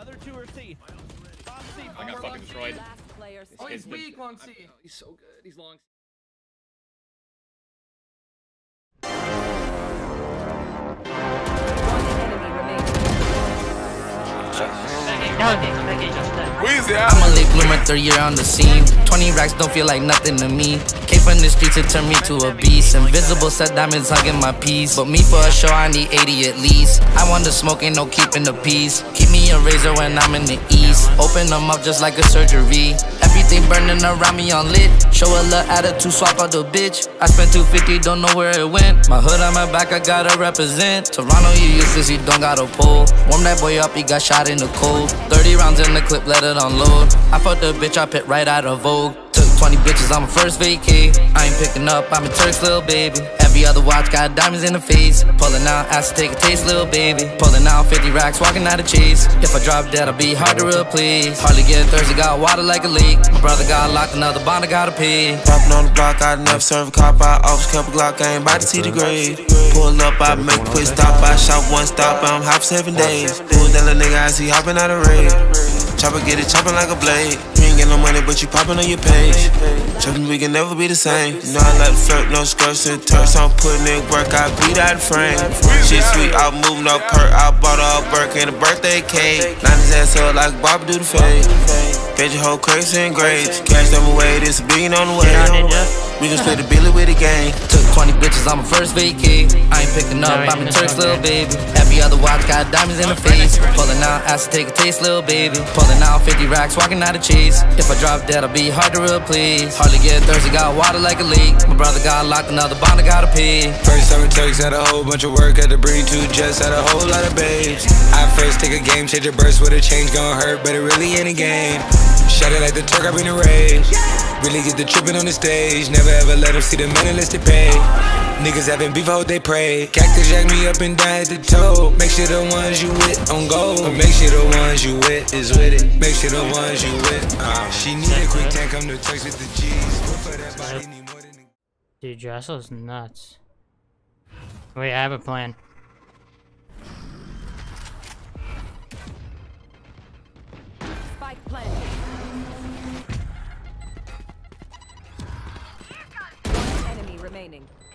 Other two are C. Bomb C. I got fucking destroyed. Oh, he's weak on C. Oh, he's so good. He's long. I'm a late bloomer, 3rd year on the scene. 20 racks don't feel like nothing to me. Came from the streets to turn me to a beast. Invisible set diamonds hugging my piece. But me for a show, I need 80 at least. I want to smoke, ain't no keeping the peace. Keep me a razor when I'm in the east. Open them up just like a surgery. Everything burning around me on lit. Show a little attitude, swap out the bitch. I spent 250, don't know where it went. My hood on my back, I gotta represent. Toronto, you useless, you don't got a pole. Warm that boy up, he got shot in the cold. 30 rounds in the clip, let it unload. I fucked the bitch, I pit right out of Vogue. Took 20 bitches on my first vacay. I ain't picking up, I'm a Turk's little baby. Every other watch got diamonds in the face. Pulling out, ass to take a taste, little baby. Pulling out 50 racks, walking out of chase. If I drop dead, I'll be hard to replace. Hardly get thirsty, got water like a leak. My brother got locked, another bond, I gotta pay. Popping on the block, I never serve a cop. I always kept a Glock, I ain't about to see the grade. Pull up, I make a quick stop. I shot one stop, I'm hop 7 days. Pull down a nigga, I see hopping out of raid. Chopper get it, chopping like a blade. You ain't got no money, but you popping on your page. Chopping, we can never be the same. You know I like to flirt, no skirts and turfs. I'm putting in work, I beat out of frame. Shit sweet, I move no perk. I bought a Burke and a birthday cake. Nine his ass up like Bob do the fade. Fed your whole crates and grades. Cash them away, this a billion on the way. We can split the billy with the gang. Took 20 bitches on my first vacay. I ain't picking up, I'm a Turk's little baby. Every other watch got diamonds in the face. Pulling out, ass to take a taste, little baby. Pulling out 50 racks, walking out of cheese. If I drop dead, I'll be hard to replace. Hardly get thirsty, got water like a leak. My brother got locked, another bond, I gotta pee. First 7 takes, had a whole bunch of work. Had to bring 2 jets, had a whole lot of babes. I first take a game, change your burst with a change. Gon' hurt, but it really ain't a game. Shut it like the Turk, I've been a rage. Really get the trippin' on the stage. Never ever let them see the man unless they pay. Niggas having beef, I hope they pray. Cactus jack me up and die at the toe. Make sure the ones you with on gold. Make sure the ones you with is with it. Make sure the ones you with. She need a quick tank, I'm the touch with the G's. Dude, Jossel's nuts. Wait, I have a plan. Spike plan. Remaining.